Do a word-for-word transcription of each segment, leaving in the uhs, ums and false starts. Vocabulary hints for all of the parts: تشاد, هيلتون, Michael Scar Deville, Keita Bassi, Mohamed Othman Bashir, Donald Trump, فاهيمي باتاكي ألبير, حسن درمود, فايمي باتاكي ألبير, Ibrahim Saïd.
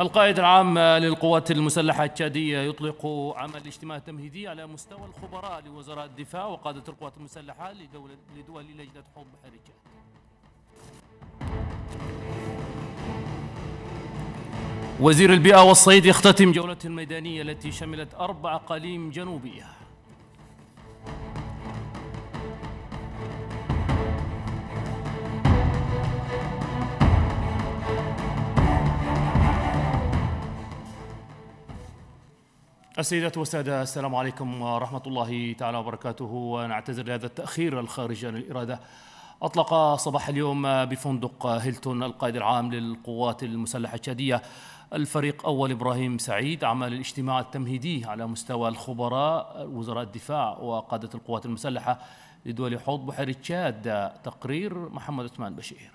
القائد العام للقوات المسلحة التشادية يطلق عمل اجتماع تمهيدي على مستوى الخبراء لوزراء الدفاع وقادة القوات المسلحة لدول لدول لجنة حوض بحر التشاد. وزير البيئة والصيد يختتم جولته الميدانية التي شملت أربع أقاليم جنوبية. السيدات والسادة، السلام عليكم ورحمة الله تعالى وبركاته، ونعتذر لهذا التأخير الخارج عن الإرادة. أطلق صباح اليوم بفندق هيلتون القائد العام للقوات المسلحة التشادية الفريق أول إبراهيم سعيد عمل الاجتماع التمهيدي على مستوى الخبراء وزراء الدفاع وقادة القوات المسلحة لدول حوض بحيرة تشاد. تقرير محمد عثمان بشير.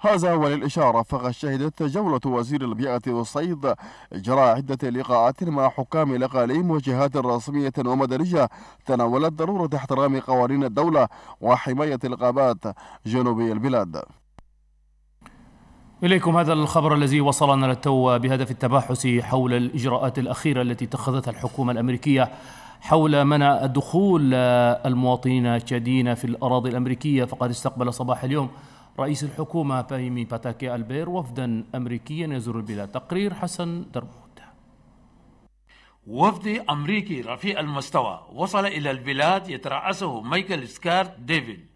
هذا وللإشارة فقد شهدت جولة وزير البيئة والصيد إجراء عدة لقاءات مع حكام الأقاليم وجهات رسمية ومدنية تناولت ضرورة احترام قوانين الدولة وحماية الغابات جنوبي البلاد. إليكم هذا الخبر الذي وصلنا للتو بهدف التباحث حول الإجراءات الأخيرة التي اتخذتها الحكومة الأمريكية حول منع دخول المواطنين التشاديين في الأراضي الأمريكية، فقد استقبل صباح اليوم رئيس الحكومة فايمي باتاكي ألبير وفدا أمريكيا يزور البلاد. تقرير حسن درمود. وفد أمريكي رفيع المستوى وصل إلى البلاد يترأسه مايكل سكار ديفيل.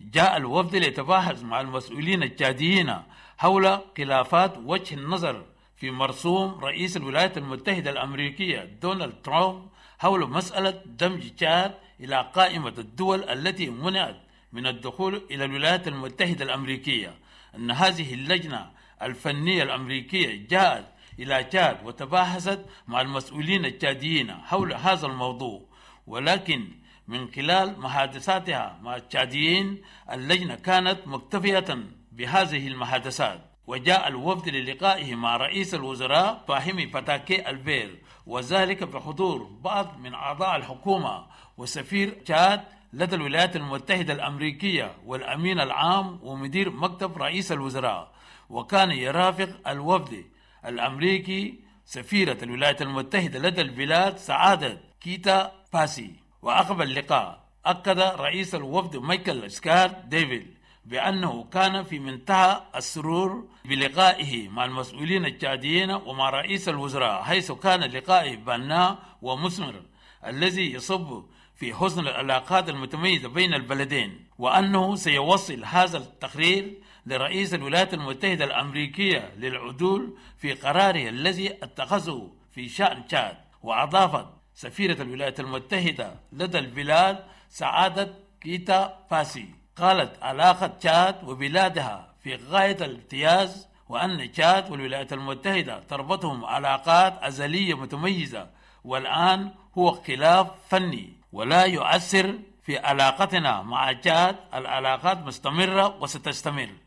جاء الوفد ليتباحث مع المسؤولين التشاديين حول خلافات وجه النظر في مرسوم رئيس الولايات المتحدة الأمريكية دونالد ترامب حول مسألة دمج تشاد إلى قائمة الدول التي منعت من الدخول إلى الولايات المتحدة الأمريكية. أن هذه اللجنة الفنية الأمريكية جاءت إلى تشاد وتباحثت مع المسؤولين التشاديين حول هذا الموضوع، ولكن من خلال محادثاتها مع التشاديين اللجنة كانت مكتفية بهذه المحادثات. وجاء الوفد للقائه مع رئيس الوزراء فاهيمي باتاكي ألبير وذلك بحضور بعض من أعضاء الحكومة وسفير تشاد لدى الولايات المتحدة الأمريكية والأمين العام ومدير مكتب رئيس الوزراء، وكان يرافق الوفد الأمريكي سفيرة الولايات المتحدة لدى البلاد سعادة كيتا باسي. وعقب اللقاء أكد رئيس الوفد مايكل سكار ديفيل بأنه كان في منتهى السرور بلقائه مع المسؤولين التشاديين ومع رئيس الوزراء، حيث كان لقائه بناء ومثمر الذي يصب في حسن العلاقات المتميزة بين البلدين، وأنه سيوصل هذا التقرير لرئيس الولايات المتحدة الأمريكية للعدول في قراره الذي اتخذه في شأن تشاد. وأضافت سفيرة الولايات المتحدة لدى البلاد سعادة كيتا باسي قالت علاقة تشاد وبلادها في غاية الامتياز، وأن تشاد والولايات المتحدة تربطهم علاقات أزلية متميزة والآن هو خلاف فني ولا يؤثر في علاقتنا مع تشاد، العلاقات مستمرة وستستمر.